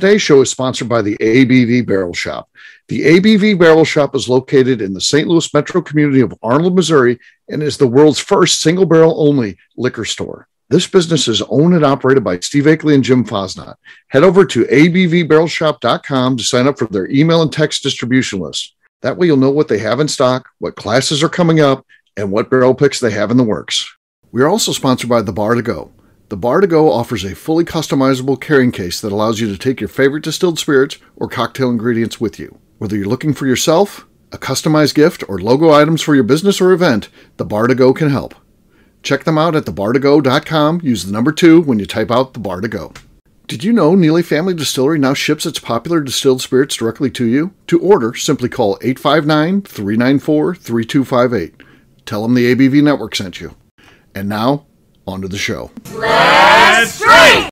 Today's show is sponsored by the ABV Barrel Shop. The ABV Barrel Shop is located in the St. Louis metro community of Arnold, Missouri, and is the world's first single-barrel-only liquor store. This business is owned and operated by Steve Akeley and Jim Fosnaught. Head over to abvbarrelshop.com to sign up for their email and text distribution list. That way you'll know what they have in stock, what classes are coming up, and what barrel picks they have in the works. We are also sponsored by The Bar to Go. The Bar to Go offers a fully customizable carrying case that allows you to take your favorite distilled spirits or cocktail ingredients with you. Whether you're looking for yourself, a customized gift, or logo items for your business or event, The Bar to Go can help. Check them out at thebartogo.com. Use the number 2 when you type out The Bar to Go. Did you know Neely Family Distillery now ships its popular distilled spirits directly to you? To order, simply call 859-394-3258. Tell them the ABV Network sent you. And now, on to the show. Let's drink!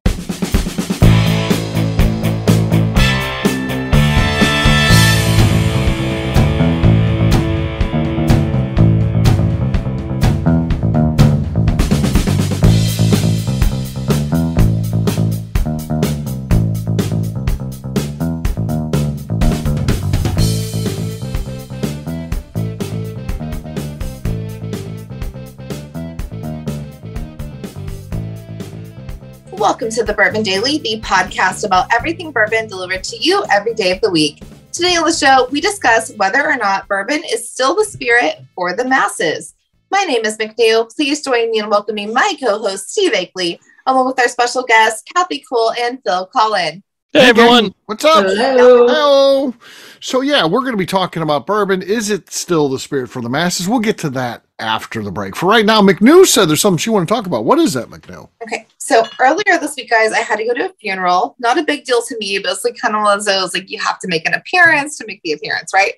Welcome to the Bourbon Daily, the podcast about everything bourbon delivered to you every day of the week. Today on the show, we discuss whether or not bourbon is still the spirit for the masses. My name is McNew. Please join me in welcoming my co-host, Steve Akeley, along with our special guests, Kathy Cole and Phil Collin. Hey, everyone. What's up? Hello. Hello. So, yeah, we're going to be talking about bourbon. Is it still the spirit for the masses? We'll get to that after the break. For right now, McNew said there's something she wanted to talk about. What is that, McNew? Okay. So earlier this week, guys, I had to go to a funeral. Not a big deal to me, but it's like kind of one of those, like, you have to make an appearance to make the appearance, right?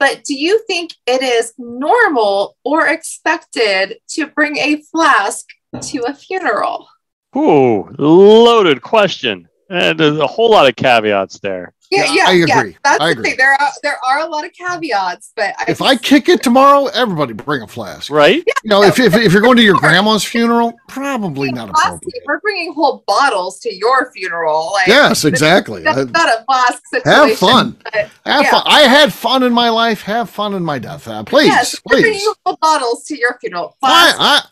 But do you think it is normal or expected to bring a flask to a funeral? Ooh, loaded question. And there's a whole lot of caveats there. Yeah, I agree. That's the thing. There are a lot of caveats, but I kick it tomorrow, everybody bring a flask, right? Yeah, you know, if you're going to your grandma's funeral, probably not appropriate. We're bringing whole bottles to your funeral. Like, yes, exactly. That's not a flask situation. Have fun. Have fun. I had fun in my life. Have fun in my death. Please, yes, please. We're bringing whole bottles to your funeral. Flask,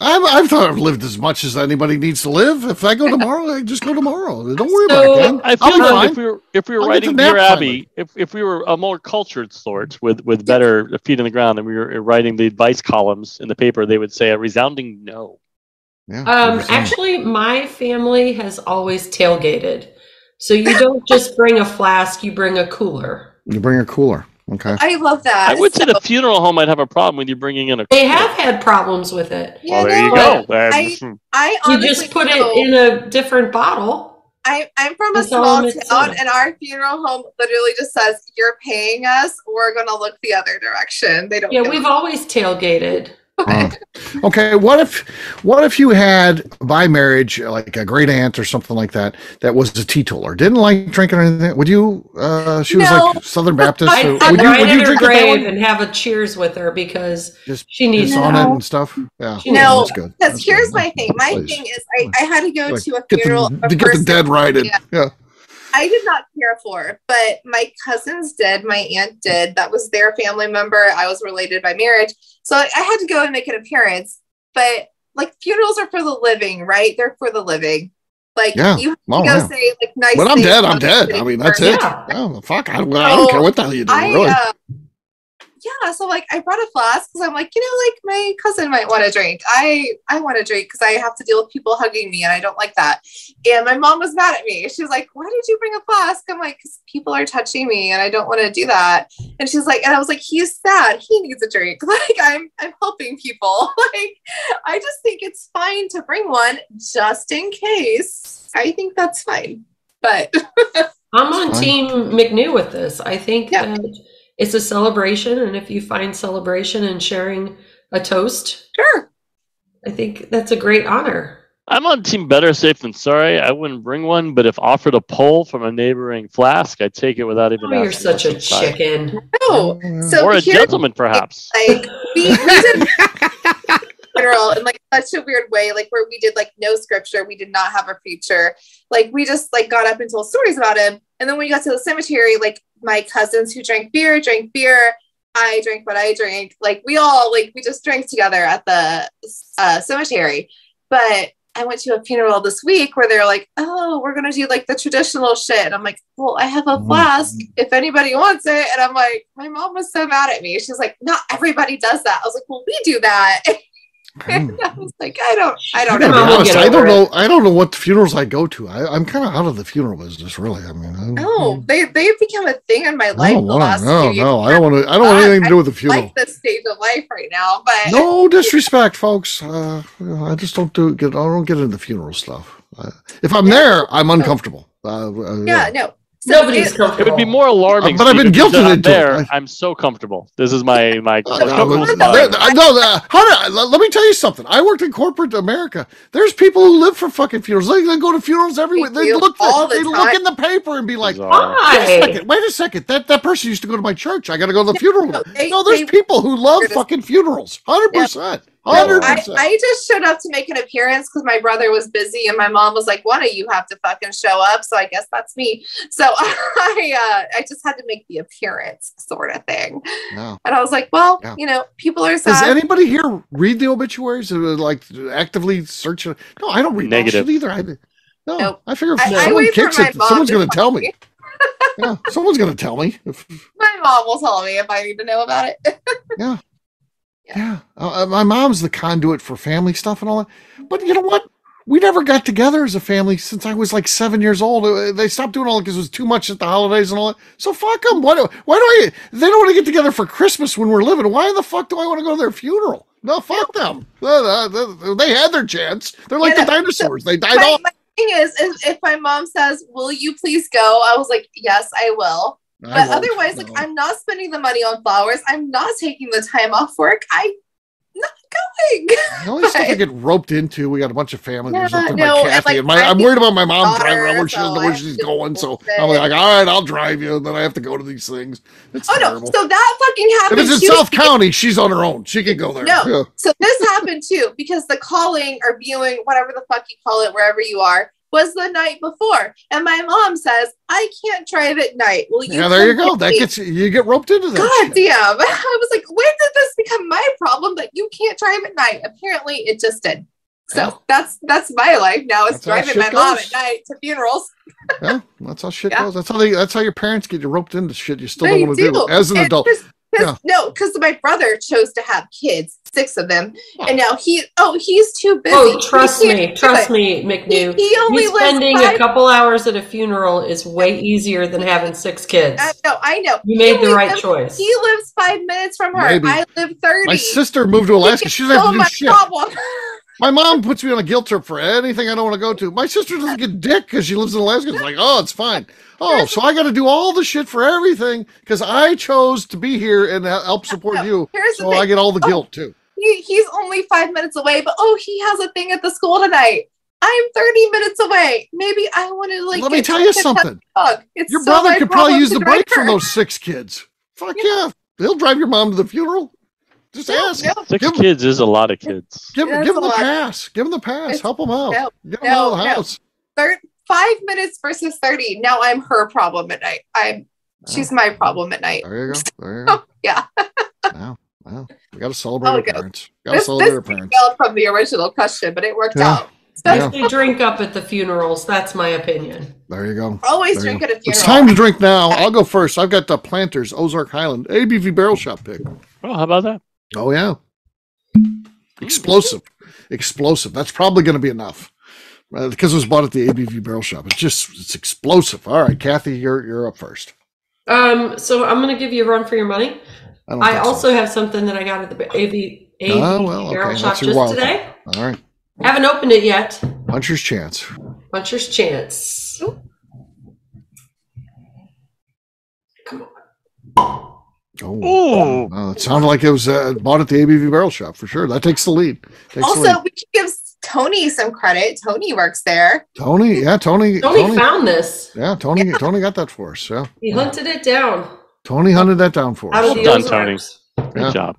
I've thought I've lived as much as anybody needs to live. If I go tomorrow, I just go tomorrow. Don't worry about it. I feel like if we were writing Dear Abby, if we were a more cultured sort with better feet in the ground, and we were writing the advice columns in the paper, they would say a resounding no. Yeah, actually, my family has always tailgated. So you don't just bring a flask, you bring a cooler. You bring a cooler. Okay. I love that. I would say the funeral home might have a problem with you bringing in a cooler. They have had problems with it. Well, there you go. You just put it in a different bottle. I'm from a small town, and our funeral home literally just says, "You're paying us. We're going to look the other direction." They don't. Yeah, we've always tailgated. Okay, what if you had by marriage like a great aunt or something like that that was a teetotaler, didn't like drinking or anything? Would you? She was like Southern Baptist. Would you drink her grave and have a cheers with her because she needs on it and stuff? Yeah, that's good. Because here's my thing. My thing is I had to go to a funeral to get the dead righted. Yeah. I did not care for, but my cousins did. My aunt did. That was their family member. I was related by marriage. So I had to go and make an appearance, but like funerals are for the living, right? They're for the living. Like you have to say like nice. When I'm dead, I'm dead. I mean, that's it. Yeah. Oh, fuck. I don't care what the hell you do. Really. So like I brought a flask because I'm like, like my cousin might want to drink. I want to drink because I have to deal with people hugging me and I don't like that. And my mom was mad at me. She was like, "Why did you bring a flask?" I'm like, "Because people are touching me and I don't want to do that." And she's like, and I was like, "He's sad. He needs a drink. Like I'm helping people." Like I just think it's fine to bring one just in case. I think that's fine. But I'm on team McNew with this. I think that it's a celebration, and if you find celebration in sharing a toast, sure, I think that's a great honor. I'm on team better safe than sorry. I wouldn't bring one, but if offered a pull from a neighboring flask, I'd take it without even asking. You're such a chicken. No. So or a gentleman, perhaps. Like, general in like such a weird way, like where we did like no scripture, we did not have a preacher, like we just like got up and told stories about him. And then when we got to the cemetery, like my cousins who drank beer, I drank what I drank, like we all like we just drank together at the cemetery. But I went to a funeral this week where they're like, oh, we're going to do like the traditional shit. And I'm like, well, I have a flask if anybody wants it. And I'm like, my mom was so mad at me. She's like, not everybody does that. I was like, well, we do that. And I was like, I don't know. I don't know what the funerals I go to. I'm kind of out of the funeral business, really. I mean, they've become a thing in my life. I don't want anything to do with the funeral. I like this stage of life right now, but no disrespect, folks. I just don't get into the funeral stuff. If I'm there, I'm uncomfortable. No. Nobody's comfortable. It would be more alarming. But I've been guilted into it. I'm so comfortable. This is my comfortable spot. Let me tell you something. I worked in corporate America. There's people who live for fucking funerals. They go to funerals everywhere. They look in the paper and be like, wait a second. That person used to go to my church. I got to go to the funeral. No, there's people who love fucking funerals. 100%. No, I just showed up to make an appearance because my brother was busy and my mom was like, "Why do you have to fucking show up?" So I guess that's me. So I just had to make the appearance, sort of thing. No. And I was like, "Well, you know, people are sad." Does anybody here read the obituaries? Like actively searching? No, I don't read negative either. I figure if someone kicks it, someone's going to tell me. Yeah, someone's going to tell me. My mom will tell me if I need to know about it. Yeah. Yeah. My mom's the conduit for family stuff and all that. But you know what? We never got together as a family since I was like 7 years old. They stopped doing all that because it was too much at the holidays and all that. So fuck them. Why do I? They don't want to get together for Christmas when we're living. Why the fuck do I want to go to their funeral? No, fuck them. They had their chance. They're like the dinosaurs. They died off. My thing is, if my mom says, "Will you please go?" I was like, "Yes, I will." But otherwise, like, I'm not spending the money on flowers. I'm not taking the time off work. I'm not going. The only stuff I get roped into, we got a bunch of family. I'm worried about my mom driving around where she doesn't know where she's going. So I'm like, all right, I'll drive you. And then I have to go to these things. It's terrible. So that fucking happened. If it's in South County, she's on her own. She can go there. No. Yeah. So this happened too, because the calling or viewing, whatever the fuck you call it, wherever you are, was the night before, and my mom says, "I can't drive at night. Will you?" Yeah, there you go. That gets you get roped into that. God damn! I was like, when did this become my problem that you can't drive at night? Apparently, it just did. So that's my life now. Is driving my mom at night to funerals. Yeah, that's how shit goes. That's how your parents get you roped into shit you still don't want to do as an adult. No, because my brother chose to have kids, 6 of them, and now he's too busy. Oh, trust me, McNew. He spending a couple hours at a funeral is way easier than having 6 kids. No, I know. You made the right choice. He lives 5 minutes from her. Maybe. I live 30. My sister moved to Alaska. She doesn't have to do shit. Problem. My mom puts me on a guilt trip for anything I don't want to go to. My sister doesn't get dick because she lives in Alaska. It's like, oh, it's fine. Oh, so I got to do all the shit for everything because I chose to be here and help support you. So I get all the guilt, too. He's only 5 minutes away, but, he has a thing at the school tonight. I'm 30 minutes away. Maybe I want to, like... Let me tell you something. Your brother could probably use the break from those 6 kids. Fuck yeah. He'll drive your mom to the funeral. Just ask. No. 6 kids is a lot of kids. Give them the pass. Give them the pass. Help them out. Get them out of the house. 5 minutes versus 30. Now I'm her problem at night. She's my problem at night. There you go. Yeah. Wow. We got to celebrate our parents. This from the original question, but it worked out. Especially drink up at the funerals. That's my opinion. There you go. Always drink at a funeral. It's time to drink now. I'll go first. I've got the Planters Ozark Highland ABV Barrel Shop pick. Oh, how about that? Oh, yeah. Explosive. That's probably going to be enough because it was bought at the ABV Barrel Shop. It's explosive. All right, Kathy, you're up first. So I'm going to give you a run for your money. I also have something that I got at the ABV Barrel Shop just today. All right. I haven't opened it yet. Puncher's Chance. Ooh. Come on. Oh, it sounded like it was bought at the ABV Barrel Shop for sure. That takes the lead. We should give Tony some credit. Tony works there. Tony. Tony found this. Yeah, Tony got that for us. Yeah, he hunted it down. Tony hunted that down for us. Well done, Tony. Good job.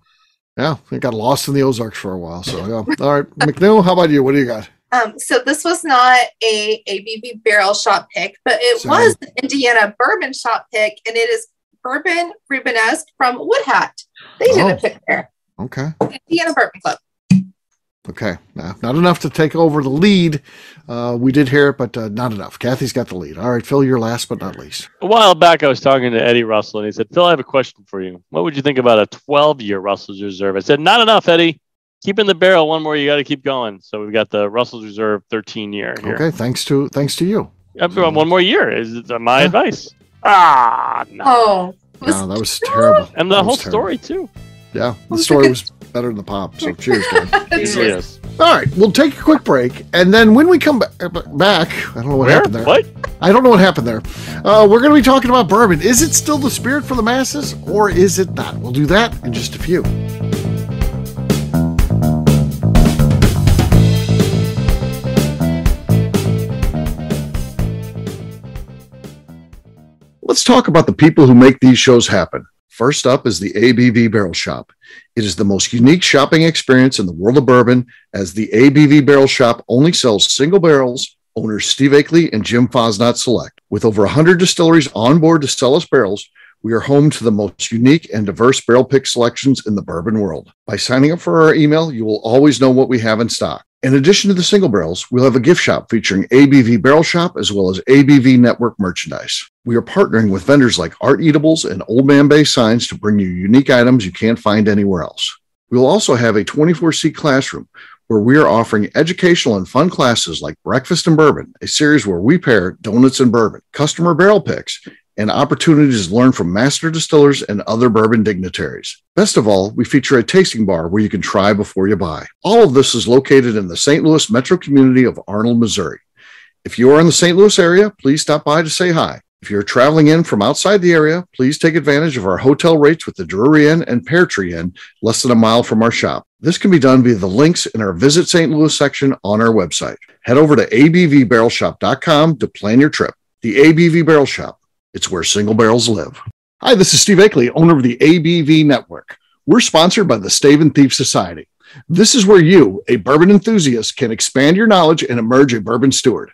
Yeah, I got lost in the Ozarks for a while. So, yeah. All right, McNew, how about you? What do you got? So this was not a ABV Barrel Shop pick, but it was an Indiana Bourbon Shop pick, and it is Bourbon Rubenesque from Wood Hat. They did a pick there. Okay. Indiana Bourbon Club. Okay. Not enough to take over the lead. We did hear it, but not enough. Kathy's got the lead. All right, Phil, you're last but not least. A while back, I was talking to Eddie Russell, and he said, Phil, I have a question for you. What would you think about a 12-year Russell's Reserve? I said, not enough, Eddie. Keep in the barrel one more. You got to keep going. So we've got the Russell's Reserve 13-year here. Okay, thanks to you. One more year is my advice. Ah, no. No, that was terrible. And the whole story, too. Yeah, the story was better than the pop. So cheers, guys. Cheers. All right, we'll take a quick break, and then when we come back, I don't know what happened there. What? I don't know what happened there. We're going to be talking about bourbon. Is it still the spirit for the masses, or is it not? We'll do that in just a few. Let's talk about the people who make these shows happen. First up is the ABV Barrel Shop. It is the most unique shopping experience in the world of bourbon, as the ABV Barrel Shop only sells single barrels, owners Steve Akeley and Jim Fosnaught select. With over 100 distilleries on board to sell us barrels, we are home to the most unique and diverse barrel pick selections in the bourbon world. By signing up for our email, you will always know what we have in stock. In addition to the single barrels, we'll have a gift shop featuring ABV Barrel Shop as well as ABV Network merchandise. We are partnering with vendors like Art Eatables and Old Man Bay Signs to bring you unique items you can't find anywhere else. We'll also have a 24-seat classroom where we are offering educational and fun classes like Breakfast and Bourbon, a series where we pair donuts and bourbon, customer barrel picks, and opportunities to learn from master distillers and other bourbon dignitaries. Best of all, we feature a tasting bar where you can try before you buy. All of this is located in the St. Louis metro community of Arnold, Missouri. If you are in the St. Louis area, please stop by to say hi. If you're traveling in from outside the area, please take advantage of our hotel rates with the Drury Inn and Pear Tree Inn, less than a mile from our shop. This can be done via the links in our Visit St. Louis section on our website. Head over to abvbarrelshop.com to plan your trip. The ABV Barrel Shop. It's where single barrels live. Hi, this is Steve Akeley, owner of the ABV Network. We're sponsored by the Stave and Thief Society. This is where you, a bourbon enthusiast, can expand your knowledge and emerge a bourbon steward.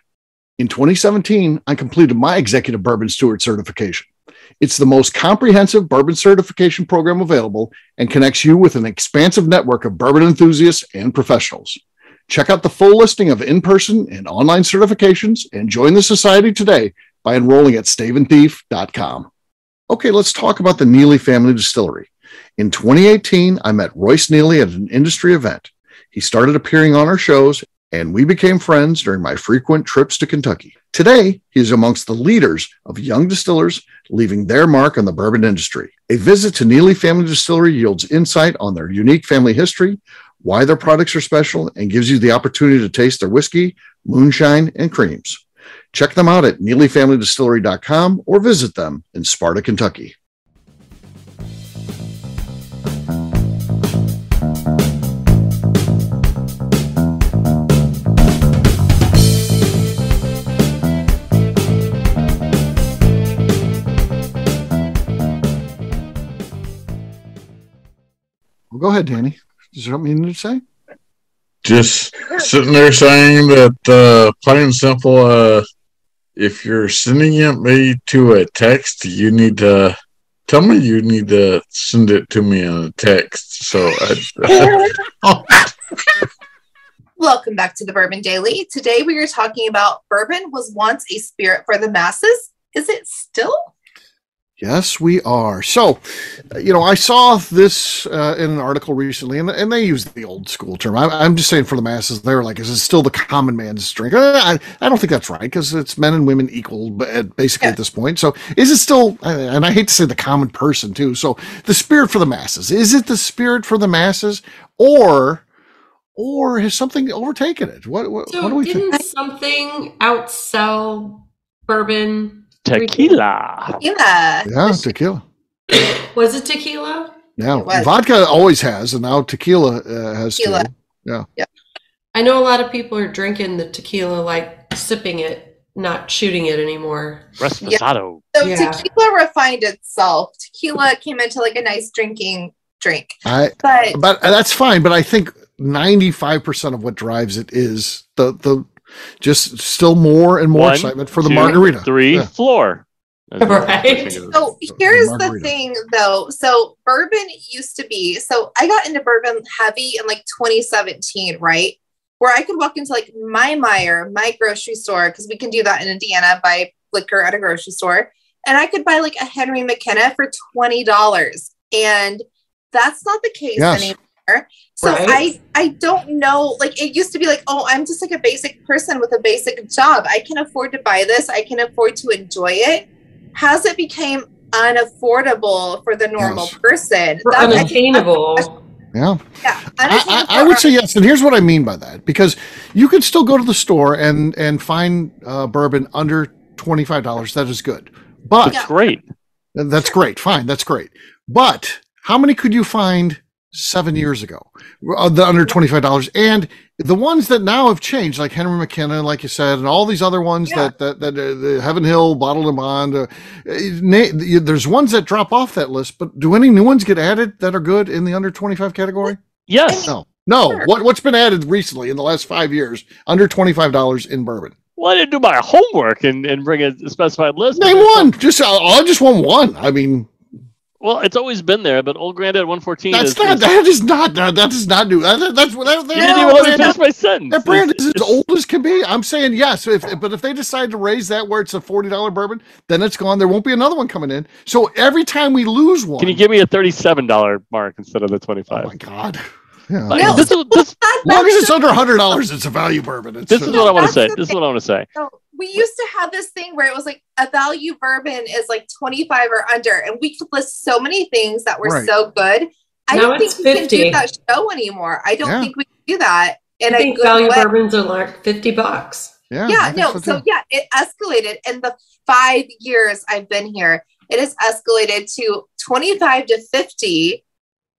In 2017, I completed my Executive Bourbon Steward certification. It's the most comprehensive bourbon certification program available and connects you with an expansive network of bourbon enthusiasts and professionals. Check out the full listing of in-person and online certifications and join the society today by enrolling at staveandthief.com. Okay, let's talk about the Neely Family Distillery. In 2018, I met Royce Neely at an industry event. He started appearing on our shows, and we became friends during my frequent trips to Kentucky. Today, he is amongst the leaders of young distillers, leaving their mark on the bourbon industry. A visit to Neely Family Distillery yields insight on their unique family history, why their products are special, and gives you the opportunity to taste their whiskey, moonshine, and creams. Check them out at neelyfamilydistillery.com or visit them in Sparta, Kentucky. Well, go ahead, Danny. Is there something you need to say? Just sitting there saying that, plain and simple, if you're sending it me to a text, you need to tell me you need to send it to me in a text. So, welcome back to the Bourbon Daily. Today we are talking about bourbon was once a spirit for the masses. Is it still? Yes, we are. So, you know, I saw this in an article recently, and they use the old school term. I'm just saying for the masses, they're like, is it still the common man's drink? I don't think that's right, because it's men and women equal, basically, at this point. So is it still, and I hate to say the common person, too, so the spirit for the masses. Is it the spirit for the masses, or has something overtaken it? What do we think? Didn't something outsell bourbon? Tequila. Tequila. Yeah, tequila. Was it tequila? Yeah, vodka always has, and now tequila has tequila. Yeah. I know a lot of people are drinking the tequila, like sipping it, not shooting it anymore. Reposado. So tequila refined itself. Tequila came into like a nice drinking drink. But that's fine. But I think 95% of what drives it is the just still more and more excitement for the margarita. Floor. Right. So here's the thing, though. So bourbon used to be, so I got into bourbon heavy in like 2017, right? Where I could walk into like my Meijer, my grocery store, because we can do that in Indiana, buy liquor at a grocery store. And I could buy like a Henry McKenna for $20. And that's not the case anymore. So I don't know, like it used to be like, oh, I'm just like a basic person with a basic job. I can afford to buy this. I can afford to enjoy it. Has it became unaffordable for the normal person? Unattainable. I would say yes. And here's what I mean by that, because you could still go to the store and find bourbon under $25. That is good. But that's great. That's great. Fine. That's great. But how many could you find 7 years ago under $25? And the ones that now have changed, like Henry McKenna, like you said, and all these other ones that the Heaven Hill, Bottled and Bond, there's ones that drop off that list, but do any new ones get added that are good in the under 25 category? Yes. No. Sure. What's been added recently in the last 5 years under $25 in bourbon? Well, I didn't do my homework and bring a specified list. Name one. I just want one. I mean, well, it's always been there, but Old Granddad 114. That is not new. That brand is as old as can be. I'm saying yes, but if they decide to raise that where it's a $40 bourbon, then it's gone. There won't be another one coming in. So every time we lose one, can you give me a $37 mark instead of the 25? Oh my God. Yeah, no, as long as it's under $100, it's a value bourbon. This is what I want to say. So we used to have this thing where it was like a value bourbon is like 25 or under, and we could list so many things that were so good. I don't think we can do that show anymore. I don't think we can do that. And I think value bourbons are like $50. It escalated in the 5 years I've been here. It has escalated to 25 to 50.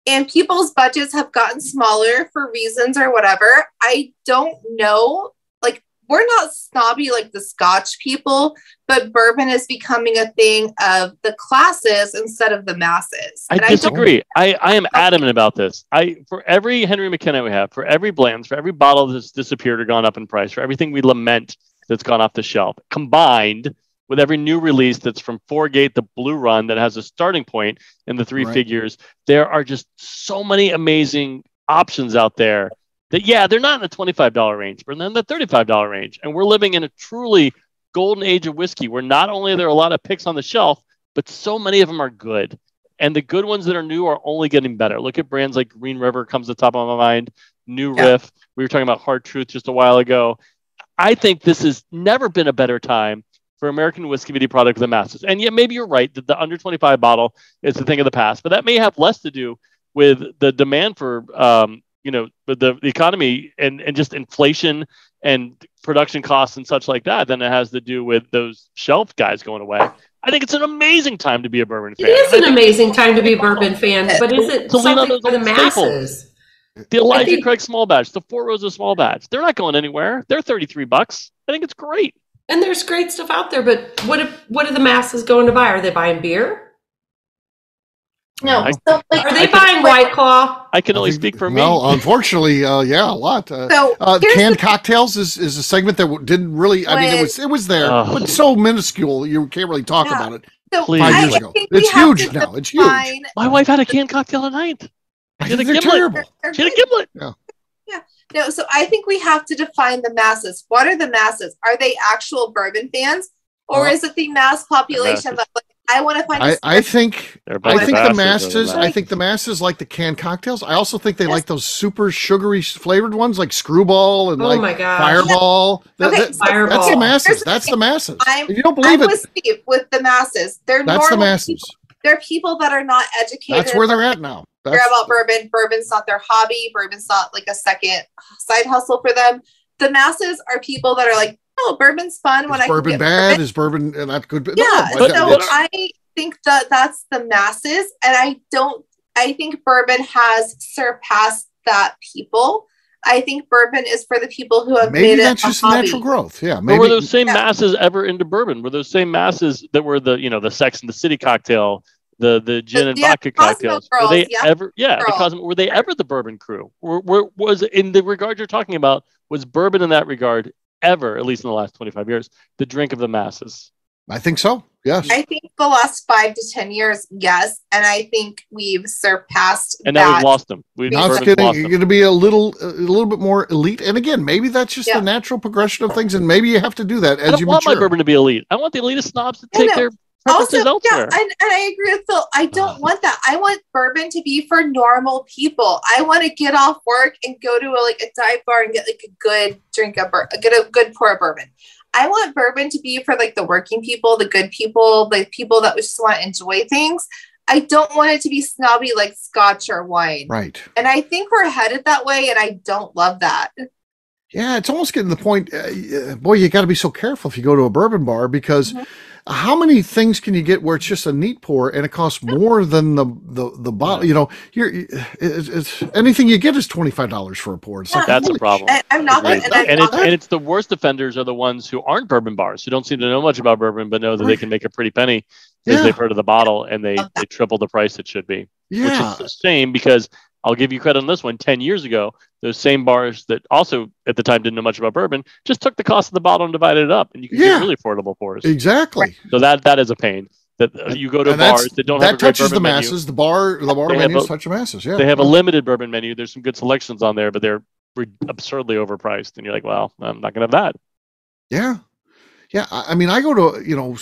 And people's budgets have gotten smaller for reasons or whatever. I don't know. Like, we're not snobby like the Scotch people, but bourbon is becoming a thing of the classes instead of the masses. I disagree. I am adamant about this. For every Henry McKenna we have, for every Blanton's, for every bottle that's disappeared or gone up in price, for everything we lament that's gone off the shelf, combined with every new release that's from Four Gate, the Blue Run that has a starting point in the three figures, there are just so many amazing options out there that, they're not in the $25 range, but they're in the $35 range. And we're living in a truly golden age of whiskey where not only are there a lot of picks on the shelf, but so many of them are good. And the good ones that are new are only getting better. Look at brands like Green River comes to the top of my mind, New Riff. We were talking about Hard Truth just a while ago. I think this has never been a better time for American whiskey to be product of the masses. And maybe you're right that the under 25 bottle is the thing of the past, but that may have less to do with the demand for, the economy and just inflation and production costs and such like that than it has to do with those shelf guys going away. I think it's an amazing time to be a bourbon fan. It is an amazing time to be a bourbon fan, but is it something for the masses? The Elijah Craig small batch, the Four Roses small batch, they're not going anywhere. They're $33. I think it's great. And there's great stuff out there, but what are the masses going to buy? Are they buying beer? No. Are they buying White Claw? I can only speak for me. No, unfortunately, a lot. Canned cocktails is a segment that didn't really. I mean, it was there, but so minuscule you can't really talk about it. So 5 years ago, it's huge now. It's huge. My wife had a canned cocktail at night. She had a gimlet. Yeah. No, so I think we have to define the masses. What are the masses? Are they actual bourbon fans, or is it the mass population? That, like, I want to find. I think the masses like the canned cocktails. I also think they like those super sugary flavored ones, like Screwball and Fireball. Yeah. Fireball. That's the masses. That's the masses. If you don't believe it, I'm with Steve with the masses. They're normal people. They're people that are not educated. That's where they're at now. They're about bourbon. Bourbon's not their hobby. Bourbon's not like a second side hustle for them. The masses are people that are like, oh, bourbon's fun. Is bourbon not good? Yeah. I think that's the masses, and I think bourbon has surpassed that people. I think bourbon is for the people who have made it a hobby. Maybe that's just natural growth. Yeah. Maybe. But were those same masses ever into bourbon? Were those same masses that were the Sex and the City cocktail the gin and vodka cocktails. Girls, were they ever? Yeah, the Cosmo. Were they ever the bourbon crew? Was in the regard you're talking about? Was bourbon in that regard ever, at least in the last 25 years, the drink of the masses? I think so. Yes. I think the last 5 to 10 years, yes, and I think we've surpassed. And now we've lost them. We've going to be a little bit more elite. And again, maybe that's just the natural progression of things. And maybe you have to do that as you mature. I don't want my bourbon to be elite. I want the elitist snobs to take their purposes elsewhere. Yeah, and I agree with Phil. I don't want that. I want bourbon to be for normal people. I want to get off work and go to a dive bar and get a good drink of bourbon, get a good pour of bourbon. I want bourbon to be for the working people, the good people, the people that just want to enjoy things. I don't want it to be snobby like scotch or wine. Right. And I think we're headed that way, and I don't love that. Yeah, it's almost getting to the point, boy, you got to be so careful if you go to a bourbon bar, because how many things can you get where it's just a neat pour and it costs more than the bottle? You know, it's anything you get is $25 for a pour. It's that's a problem. And it's the worst offenders are the ones who aren't bourbon bars, who don't seem to know much about bourbon, but know that they can make a pretty penny because they've heard of the bottle and they triple the price it should be, which is a shame because I'll give you credit on this one. 10 years ago, those same bars that also at the time didn't know much about bourbon just took the cost of the bottle and divided it up, and you could get really affordable pours. Exactly. So that is a pain. That you go to bars that don't have a great bourbon menu. That touches the masses. The bar menus touch the masses. Yeah. They have a limited bourbon menu. There's some good selections on there, but they're absurdly overpriced, and you're like, well, I'm not going to have that. Yeah. Yeah, I mean, I go to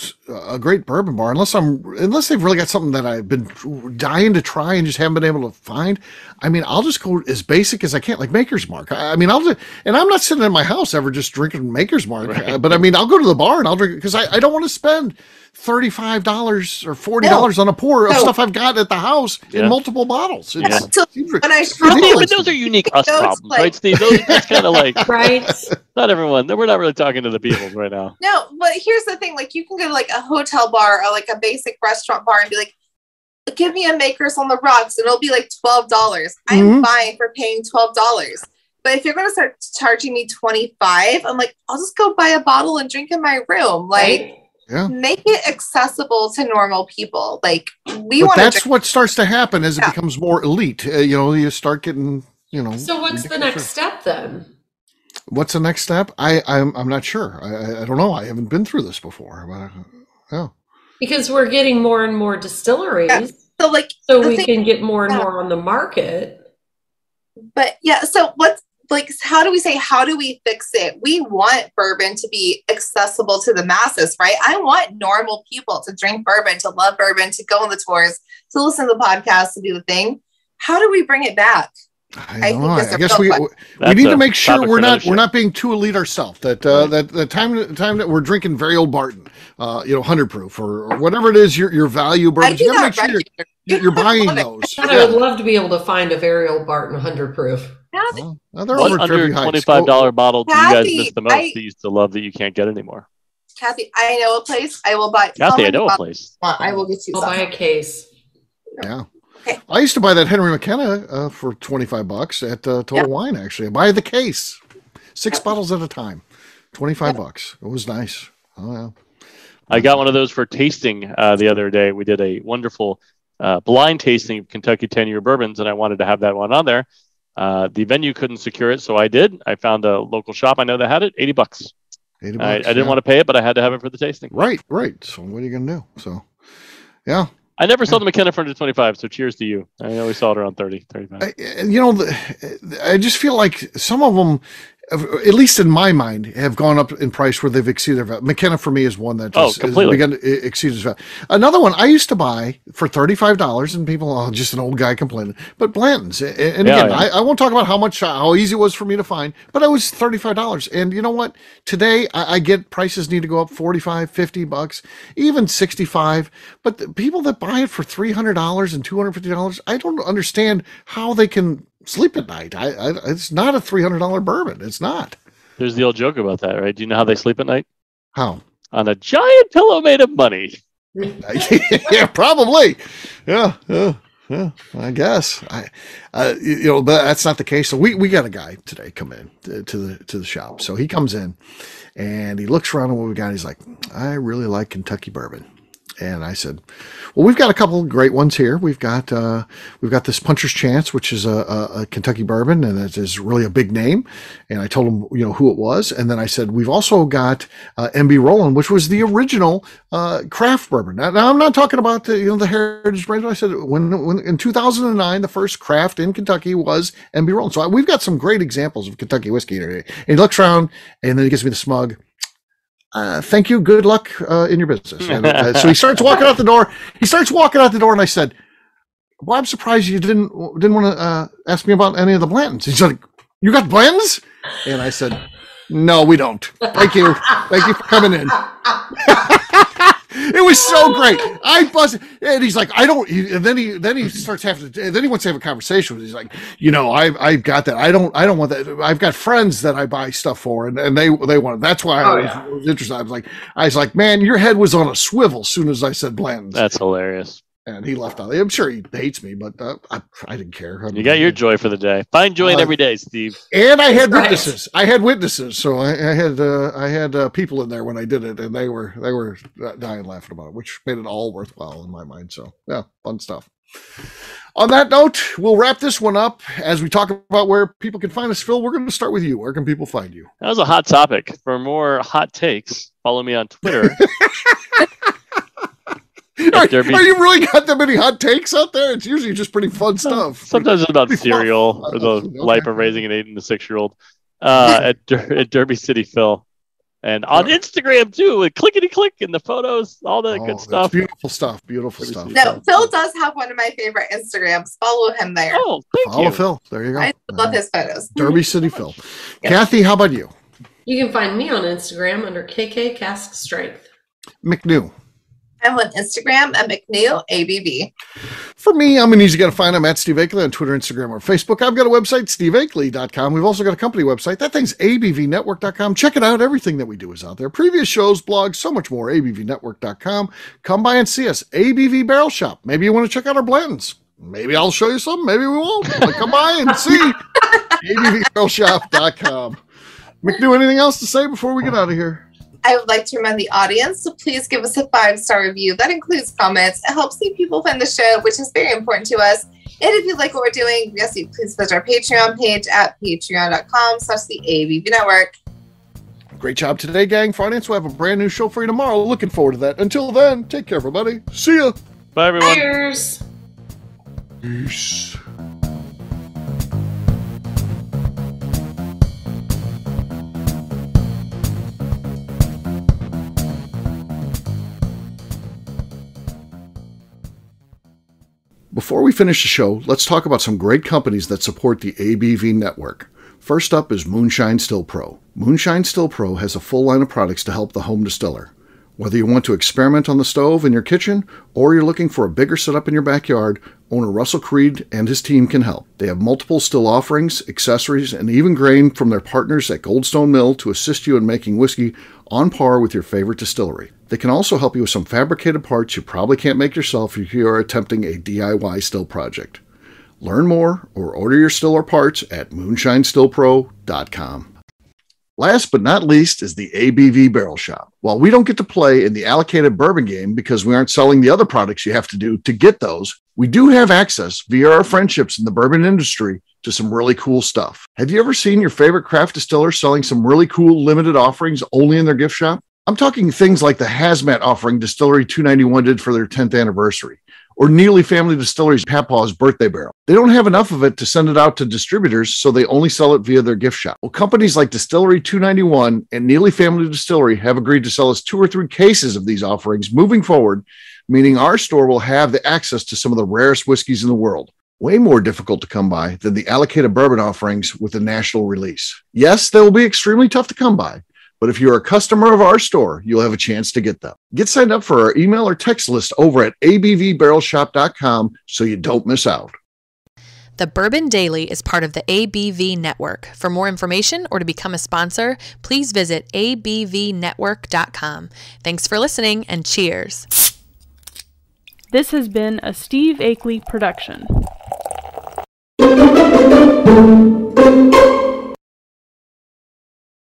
a great bourbon bar unless they've really got something that I've been dying to try and just haven't been able to find. I mean, I'll just go as basic as I can, like Maker's Mark. I mean, and I'm not sitting in my house ever just drinking Maker's Mark, but I mean, I'll go to the bar and I'll drink it because I don't want to spend $35 or $40 on a pour of stuff I've got at the house in multiple bottles. But those are unique us problems, right, Steve? That's kind of like not everyone. We're not really talking to the people right now. No, but here's the thing: you can go to a hotel bar or a basic restaurant bar and be like, "Give me a Maker's on the rocks," and it'll be $12. I'm fine for paying $12. But if you're going to start charging me $25, I'm like, I'll just go buy a bottle and drink in my room, Yeah. Make it accessible to normal people. That's what starts to happen as it becomes more elite. You start getting, So what's the next step then? What's the next step? I'm not sure. I don't know. I haven't been through this before. But because we're getting more and more distilleries, so we can get more and more on the market. But so what's how do we fix it? We want bourbon to be accessible to the masses, right? I want normal people to drink bourbon, to love bourbon, to go on the tours, to listen to the podcast, to do the thing. How do we bring it back? I guess we need to make sure we're not being too elite ourselves. That the time that we're drinking Very Old Barton, 100 proof or whatever it is, your value bourbon. You gotta make sure you're buying those. I would love to be able to find a Very Old Barton 100 proof. Well, what $125 bottle do you guys miss the most that you used to love that you can't get anymore? Kathy, I know a place. I will buy. Kathy, I know a place. I will get you. I'll buy a case. Yeah. Okay. I used to buy that Henry McKenna for $25 at Total Wine, actually. I buy the case. 6 bottles at a time. $25. It was nice. Oh, yeah. I got one of those for tasting the other day. We did a wonderful blind tasting of Kentucky 10-year bourbons, and I wanted to have that one on there. The venue couldn't secure it, so I did. I found a local shop I know that had it, $80. $80, I didn't want to pay it, but I had to have it for the tasting. Right. So what are you going to do? So, yeah. I never saw the McKenna for under 25, so cheers to you. I always saw it around 30, 35. I just feel like some of them, at least in my mind, have gone up in price where they've exceeded their value. McKenna for me is one that just has begun to exceed its value. Another one I used to buy for $35, and people, just an old guy complaining. But Blanton's, I won't talk about how easy it was for me to find, but it was $35. And you know what? Today I get prices need to go up $45, $50, even $65. But the people that buy it for $300 and $250, I don't understand how they can sleep at night. It's not a $300 bourbon. It's not. There's the old joke about that, right? Do you know how they sleep at night? How? On a giant pillow made of money. Yeah, probably. Yeah. I guess. But that's not the case. So we got a guy today come in to the shop. So he comes in and he looks around at what we got. And he's like, I really like Kentucky bourbon. And I said, well, we've got a couple of great ones here. We've got this Puncher's Chance, which is a Kentucky bourbon, and it is really a big name. And I told him, you know, who it was. And then I said, we've also got MB Roland, which was the original craft bourbon. Now I'm not talking about the heritage brand. I said when in 2009 the first craft in Kentucky was MB Roland. So we've got some great examples of Kentucky whiskey today. And he looks around, and then he gives me the smug. Thank you. Good luck in your business. And, so he starts walking out the door. And I said, well, I'm surprised you didn't want to ask me about any of the Blantons. He's like, you got Blantons? And I said, no, we don't. Thank you. Thank you for coming in. It was so great. I buzzed. And he's like, I don't. And then he starts having to. Then he wants to have a conversation with. He's like, you know, I've got that. I don't want that. I've got friends that I buy stuff for, and they want it. That's why I was interested. I was like, man, your head was on a swivel as soon as I said Blanton's. That's hilarious. And he left out. I'm sure he hates me, but I didn't care. You got your joy for the day. Find joy in every day, Steve. And I had witnesses. So I had people in there when I did it, and they were dying laughing about it, which made it all worthwhile in my mind. So yeah, fun stuff. On that note, we'll wrap this one up as we talk about where people can find us. Phil, we're going to start with you. Where can people find you? That was a hot topic. For more hot takes, follow me on Twitter. Are you really got that many hot takes out there? It's usually just pretty fun stuff. Sometimes it's about cereal or the life of raising an 8- and 6-year-old at Derby City Phil. And on Instagram, too, with clickety-click and the photos, all that good stuff. Beautiful stuff. No, Phil does have one of my favorite Instagrams. Follow him there. Oh, thank you. Follow Phil. There you go. I love his photos. Derby City Phil. Yep. Kathy, how about you? You can find me on Instagram under KK Cask Strength. McNew. I'm on Instagram at McNew ABV. For me, I'm an easy guy to find. I'm at Steve Akeley on Twitter, Instagram, or Facebook. I've got a website, steveakeley.com. We've also got a company website. That thing's abvnetwork.com. Check it out. Everything that we do is out there. Previous shows, blogs, so much more, abvnetwork.com. Come by and see us. ABV Barrel Shop. Maybe you want to check out our blends. Maybe I'll show you some. Maybe we won't. But come by and see. abvbarrelshop.com. McNew, anything else to say before we get out of here? I would like to remind the audience to please give us a 5-star review. That includes comments. It helps new people find the show, which is very important to us. And if you like what we're doing, we ask you please visit our Patreon page at patreon.com/theABV Network. Great job today, gang. Finance, we'll have a brand new show for you tomorrow. Looking forward to that. Until then, take care, everybody. See ya. Bye, everyone. Cheers. Peace. Before we finish the show, let's talk about some great companies that support the ABV Network. First up is Moonshine Still Pro. Moonshine Still Pro has a full line of products to help the home distiller. Whether you want to experiment on the stove in your kitchen, or you're looking for a bigger setup in your backyard, owner Russell Creed and his team can help. They have multiple still offerings, accessories, and even grain from their partners at Goldstone Mill to assist you in making whiskey on par with your favorite distillery. They can also help you with some fabricated parts you probably can't make yourself if you are attempting a DIY still project. Learn more or order your stiller parts at moonshinestillpro.com. Last but not least is the ABV Barrel Shop. While we don't get to play in the allocated bourbon game because we aren't selling the other products you have to do to get those, we do have access via our friendships in the bourbon industry to some really cool stuff. Have you ever seen your favorite craft distiller selling some really cool limited offerings only in their gift shop? I'm talking things like the hazmat offering Distillery 291 did for their 10th anniversary, or Neely Family Distillery's Papaw's birthday barrel. They don't have enough of it to send it out to distributors, so they only sell it via their gift shop. Well, companies like Distillery 291 and Neely Family Distillery have agreed to sell us 2 or 3 cases of these offerings moving forward, meaning our store will have the access to some of the rarest whiskeys in the world. Way more difficult to come by than the allocated bourbon offerings with the national release. Yes, they will be extremely tough to come by, but if you're a customer of our store, you'll have a chance to get them. Get signed up for our email or text list over at abvbarrelshop.com so you don't miss out. The Bourbon Daily is part of the ABV Network. For more information or to become a sponsor, please visit abvnetwork.com. Thanks for listening and cheers. This has been a Steve Akeley production.